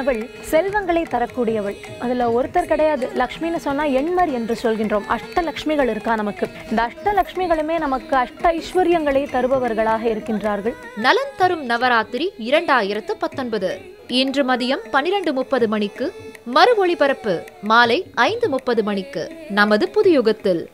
அவள் செல்வங்களை தரக்கூடியவள். அதுல ஒருத்தர் கிடையாது. லக்ஷ்மின்னு சொன்னா எண்மர் என்று சொல்கின்றோம். அஷ்டலக்ஷ்மிகள் இருக்கா நமக்கு. இந்த அஷ்டலக்ஷ்மிகளுமே நமக்கு அஷ்ட ஐஸ்வர்யங்களை தருபவர்களாக இருக்கின்றார்கள். நலன் தரும் நவராத்திரி 2019 இன்று மதியம் 12:30 மணிக்கு மறு ஒளிபரப்பு, மாலை 5:30 மணிக்கு நமது புதியுகத்தில்.